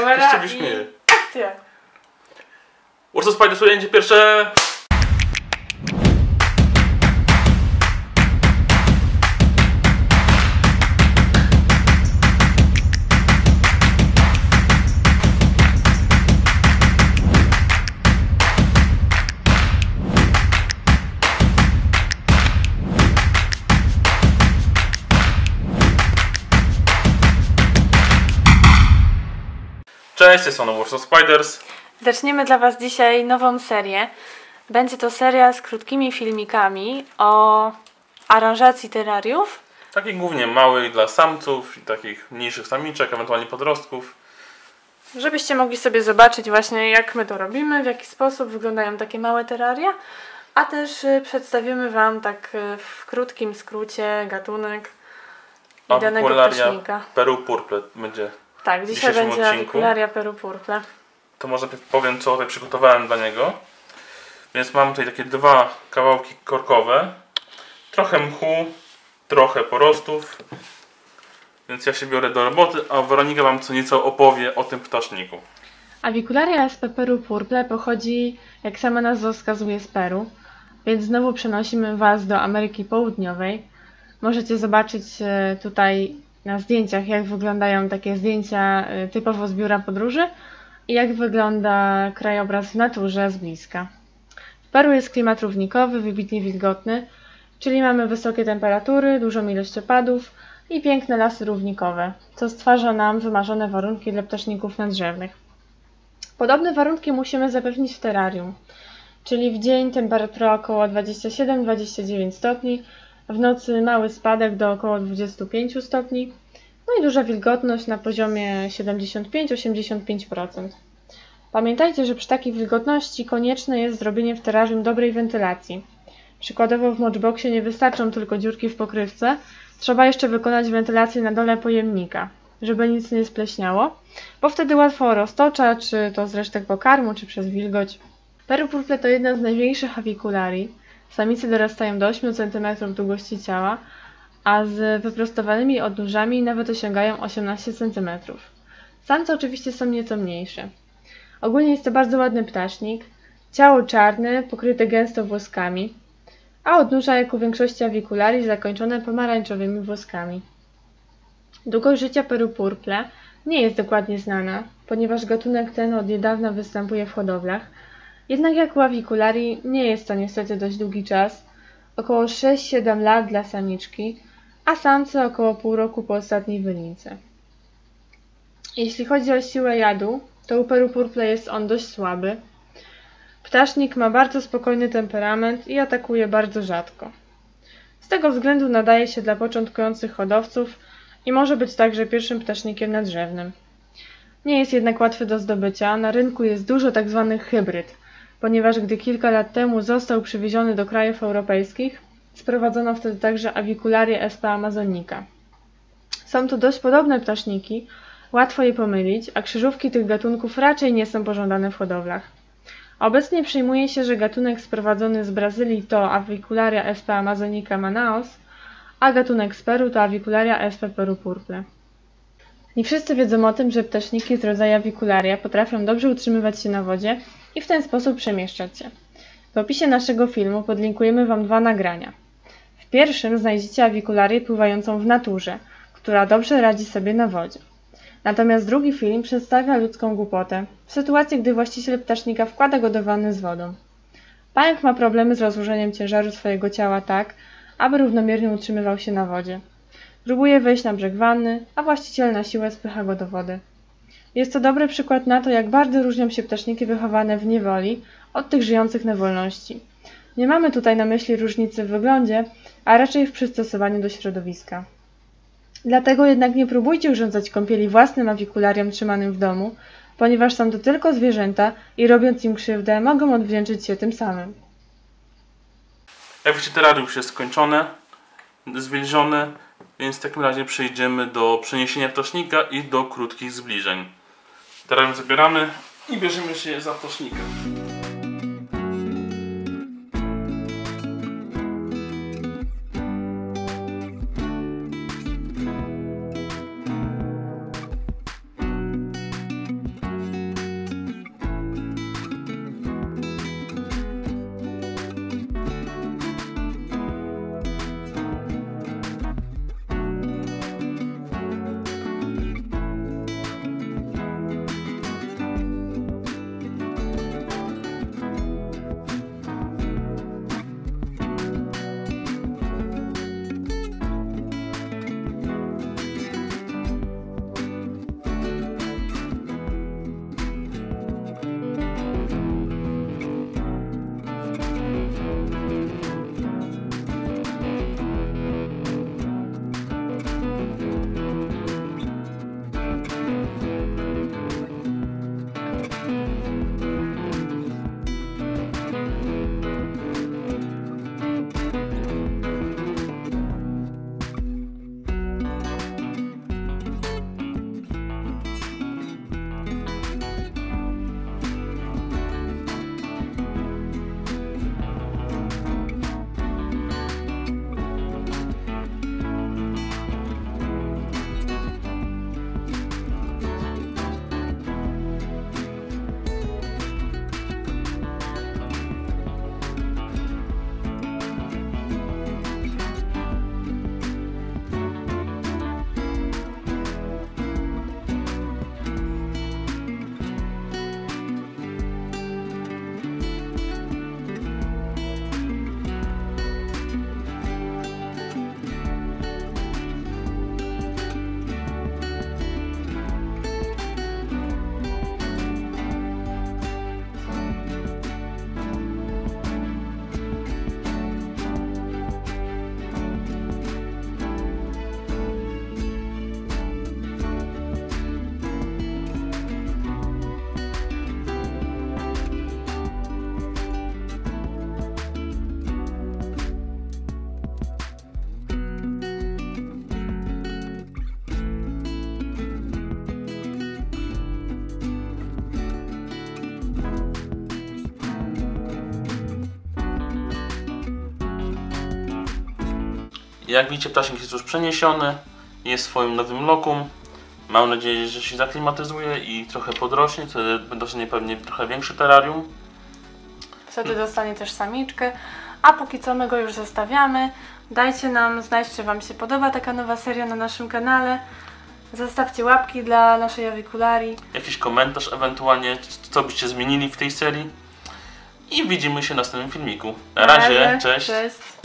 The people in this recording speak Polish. Kamera się wyśmieje. Akcja! Warsaw Spiders, ujęcie pierwsze! Cześć, jestem Warsaw Spiders. Zaczniemy dla Was dzisiaj nową serię. Będzie to seria z krótkimi filmikami o aranżacji terrariów. Takich głównie małych dla samców i takich mniejszych samiczek, ewentualnie podrostków. Żebyście mogli sobie zobaczyć właśnie, jak my to robimy, w jaki sposób wyglądają takie małe terraria. A też przedstawimy Wam tak w krótkim skrócie gatunek i danego ptasznika. Peru Purple będzie. Tak, dzisiaj będzie Avicularia Peru Purple. To może powiem, co tutaj przygotowałem dla niego. Więc mam tutaj takie dwa kawałki korkowe. Trochę mchu, trochę porostów. Więc ja się biorę do roboty, a Weronika Wam co nieco opowie o tym ptaszniku. Avicularia SP Peru Purple pochodzi, jak sama nazwa wskazuje, z Peru. Więc znowu przenosimy Was do Ameryki Południowej. Możecie zobaczyć tutaj na zdjęciach, jak wyglądają takie zdjęcia typowo z biura podróży i jak wygląda krajobraz w naturze z bliska. W Peru jest klimat równikowy, wybitnie wilgotny, czyli mamy wysokie temperatury, dużą ilość opadów i piękne lasy równikowe, co stwarza nam wymarzone warunki dla ptaszników nadrzewnych. Podobne warunki musimy zapewnić w terrarium, czyli w dzień temperatura około 27-29 stopni, w nocy mały spadek do około 25 stopni, no i duża wilgotność na poziomie 75-85%. Pamiętajcie, że przy takiej wilgotności konieczne jest zrobienie w terrarium dobrej wentylacji. Przykładowo w matchboxie nie wystarczą tylko dziurki w pokrywce, trzeba jeszcze wykonać wentylację na dole pojemnika, żeby nic nie spleśniało, bo wtedy łatwo roztocza, czy to z resztek pokarmu, czy przez wilgoć. Peru Purple to jedna z największych avicularii. Samice dorastają do 8 cm długości ciała, a z wyprostowanymi odnóżami nawet osiągają 18 cm. Samce oczywiście są nieco mniejsze. Ogólnie jest to bardzo ładny ptasznik, ciało czarne, pokryte gęsto włoskami, a odnóża, jak u większości avicularii, zakończone pomarańczowymi włoskami. Długość życia Peru Purple nie jest dokładnie znana, ponieważ gatunek ten od niedawna występuje w hodowlach. Jednak jak u avicularii nie jest to niestety dość długi czas, około 6-7 lat dla samiczki, a samce około pół roku po ostatniej wylince. Jeśli chodzi o siłę jadu, to u Peru Purple jest on dość słaby. Ptasznik ma bardzo spokojny temperament i atakuje bardzo rzadko. Z tego względu nadaje się dla początkujących hodowców i może być także pierwszym ptasznikiem nadrzewnym. Nie jest jednak łatwy do zdobycia, na rynku jest dużo tzw. hybryd, ponieważ gdy kilka lat temu został przywieziony do krajów europejskich, sprowadzono wtedy także Avicularię sp. Amazonica. Są to dość podobne ptaszniki, łatwo je pomylić, a krzyżówki tych gatunków raczej nie są pożądane w hodowlach. Obecnie przyjmuje się, że gatunek sprowadzony z Brazylii to Avicularia sp. Amazonica Manaos, a gatunek z Peru to Avicularia sp. Peru Purple. Nie wszyscy wiedzą o tym, że ptaszniki z rodzaju avicularia potrafią dobrze utrzymywać się na wodzie i w ten sposób przemieszczać się. W opisie naszego filmu podlinkujemy Wam dwa nagrania. W pierwszym znajdziecie avicularię pływającą w naturze, która dobrze radzi sobie na wodzie. Natomiast drugi film przedstawia ludzką głupotę, w sytuacji, gdy właściciel ptasznika wkłada go do wanny z wodą. Pająk ma problemy z rozłożeniem ciężaru swojego ciała tak, aby równomiernie utrzymywał się na wodzie. Próbuje wejść na brzeg wanny, a właściciel na siłę spycha go do wody. Jest to dobry przykład na to, jak bardzo różnią się ptaszniki wychowane w niewoli od tych żyjących na wolności. Nie mamy tutaj na myśli różnicy w wyglądzie, a raczej w przystosowaniu do środowiska. Dlatego jednak nie próbujcie urządzać kąpieli własnym aviculariom trzymanym w domu, ponieważ są to tylko zwierzęta i robiąc im krzywdę, mogą odwdzięczyć się tym samym. Jak widzicie, terrarium już jest skończone, zwilżone. Więc w takim razie przejdziemy do przeniesienia ptasznika i do krótkich zbliżeń. Teraz zabieramy i bierzemy się za ptasznika. Jak widzicie, ptasiek jest już przeniesiony, jest w swoim nowym lokum. Mam nadzieję, że się zaklimatyzuje i trochę podrośnie, wtedy dostanie pewnie trochę większy terarium. Wtedy dostanie też samiczkę, a póki co my go już zostawiamy. Dajcie nam znać, czy Wam się podoba taka nowa seria na naszym kanale. Zostawcie łapki dla naszej awikularii. Jakiś komentarz ewentualnie, co byście zmienili w tej serii. I widzimy się w następnym filmiku. Na razie, cześć!